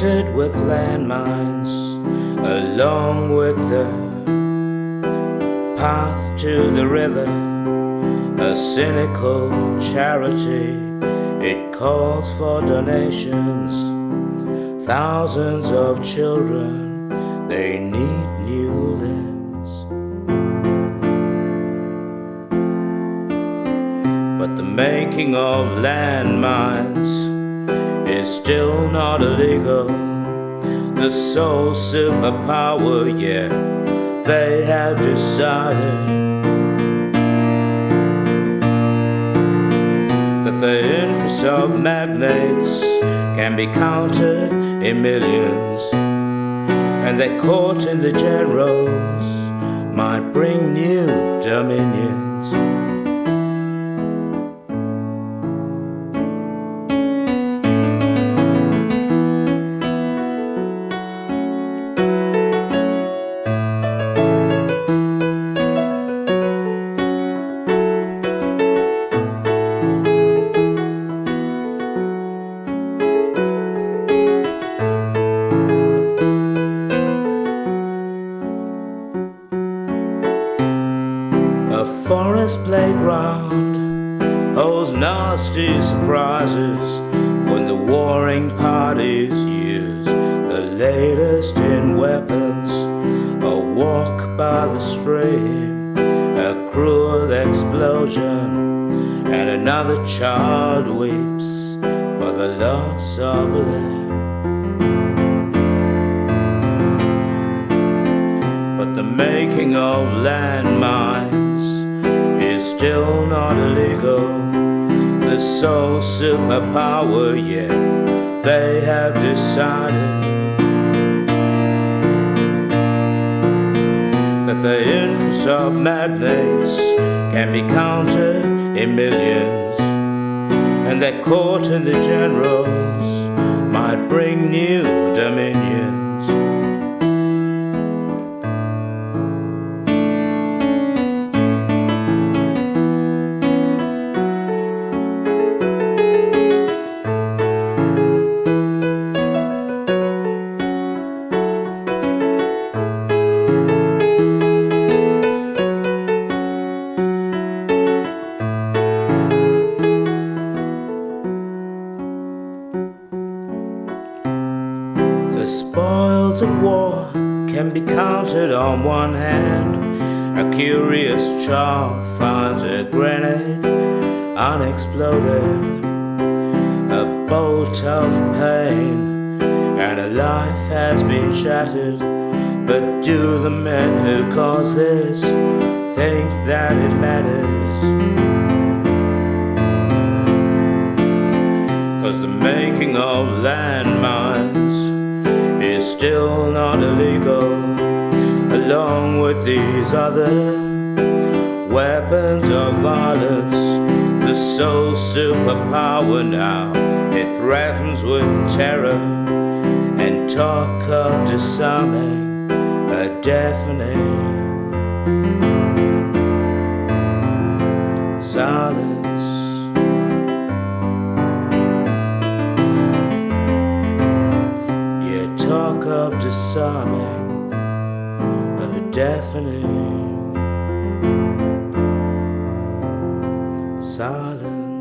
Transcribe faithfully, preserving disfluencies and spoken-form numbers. littered with landmines, along with the path to the river. A cynical charity, it calls for donations. Thousands of children, they need new limbs. But the making of landmines is still not illegal. The sole superpower, yeah, they have decided that the interests of magnates can be counted in millions, and that court and the generals might bring new dominions. A forest playground holds nasty surprises when the warring parties use the latest in weapons. A walk by the stream, a cruel explosion, and another child weeps for the loss of a lamb. But the making of landmines is still not illegal. The sole superpower, yeah, they have decided that the interests of magnates can be counted in millions, and that court and the generals might bring new dominions. The spoils of war can be counted on one hand. A curious child finds a grenade unexploded, a bolt of pain, and a life has been shattered. But do the men who caused this think that it matters? 'Cause the making of landmines is still not illegal, along with these other weapons of violence. The sole superpower now, it threatens with terror and talk of disarming, a deafening silence. Talk of disarming, a deafening silence.